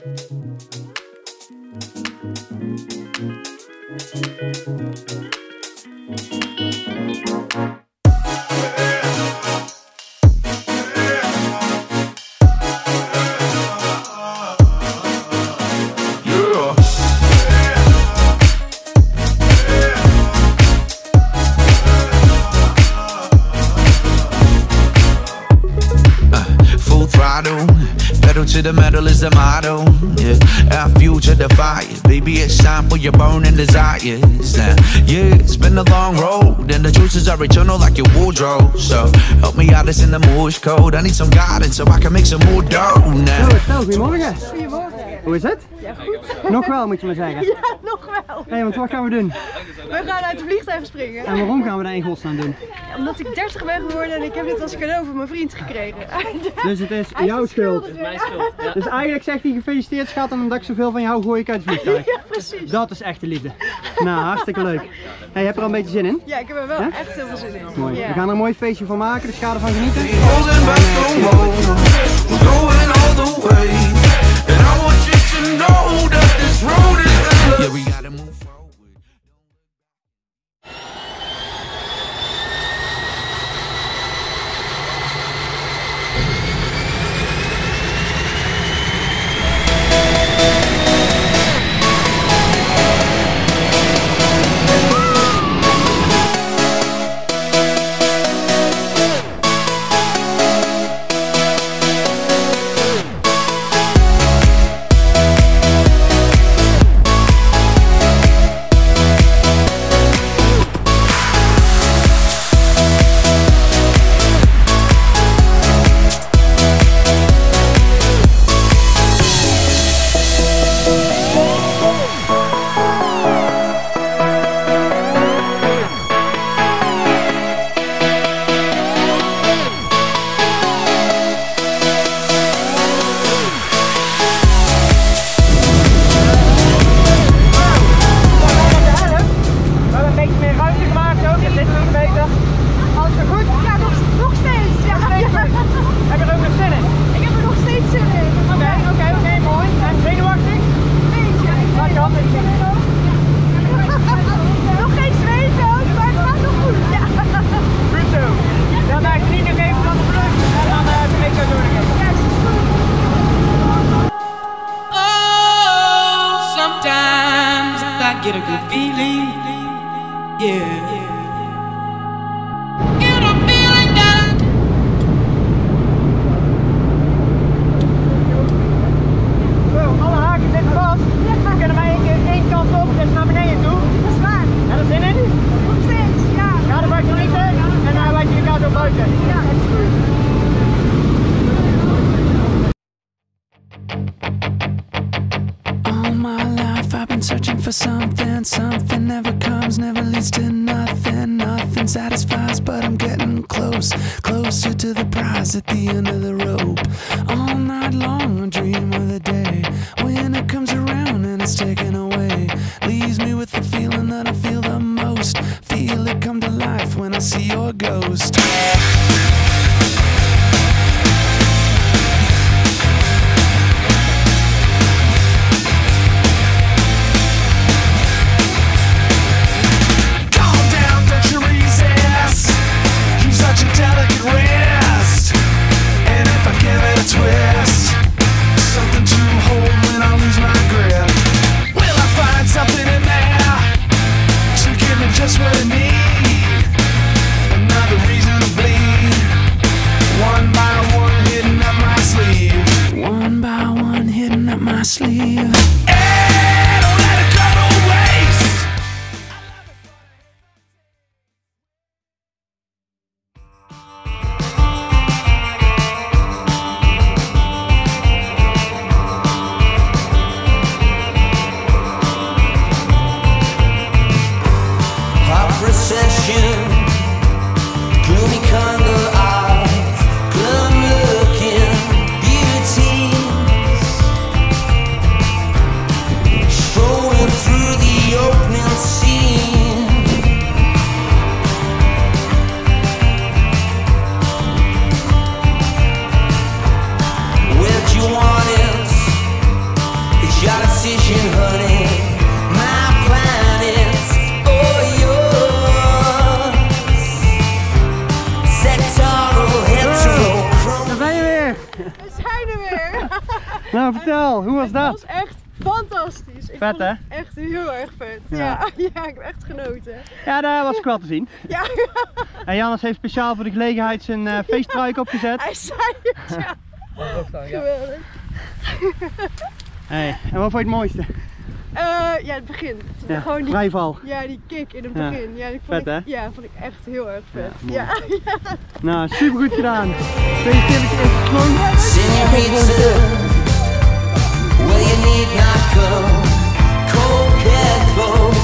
Pedal to the metal is the motto, yeah. Our future defiant, baby, it's time for your burning desires. Yeah, it's been a long road, and the choices are eternal like your wardrobe. So help me out, it's in the Morse code. I need some guidance so I can make some more dough now. Stel, goedemorgen. Goedemorgen. Hoe is het? Ja, goed. Nog wel, moet je maar zeggen. Ja, nog wel. Hé, want wat gaan we doen? We gaan uit de vliegtuig springen. En waarom gaan we dat in godsnaam doen? Ja, omdat ik 30 ben geworden en ik heb dit als cadeau van mijn vriend gekregen. Dus het is jouw schuld. Het is mijn schuld, ja. Dus eigenlijk zegt hij gefeliciteerd schat, en omdat ik zoveel van jou gooi ik uit de vliegtuig. Ja, precies. Dat is echte liefde. Nou, hartstikke leuk. Hey, heb je er al een beetje zin in? Ja, ik heb er wel echt heel veel zin in. Mooi. Ja. We gaan er een mooi feestje van maken, dus ga ervan genieten. Get a good feeling, yeah. Get a feeling down. Zo, alle haken zitten vast. We kunnen maar één kant op, dus naar beneden toe. Dat is waar. Heb je er zin in? Nog steeds, ja. Ga ervan genieten en dan laat je de kaart op buiten. Ja, dat is goed. Searching for something, something never comes, never leads to nothing. Nothing satisfies, but I'm getting close, closer to the prize at the end of the rope. All night long, I dream of the day when it comes around and it's taken away. Leaves me with the feeling that I feel the most. Feel it come to life when I see your ghost. Nou, vertel, hoe was dat? Het was echt fantastisch. Ik vet, hè? Echt heel erg vet. Ja. Ja, ik heb echt genoten. Ja, daar was ik wel te zien. Ja. En Jannes heeft speciaal voor de gelegenheid zijn feesttrui opgezet. Hij zei het, ja. Geweldig. Hey, en wat vond je het mooiste? Ja, het begin. Ja, gewoon die vrijval. Ja, die kick in het begin. Ja, die vond vet, hè? Ja, vond ik echt heel erg vet. Ja, ja. Nou, super goed gedaan. Deze keer heb ik echt gewoon... Will you need not go? Cold, careful.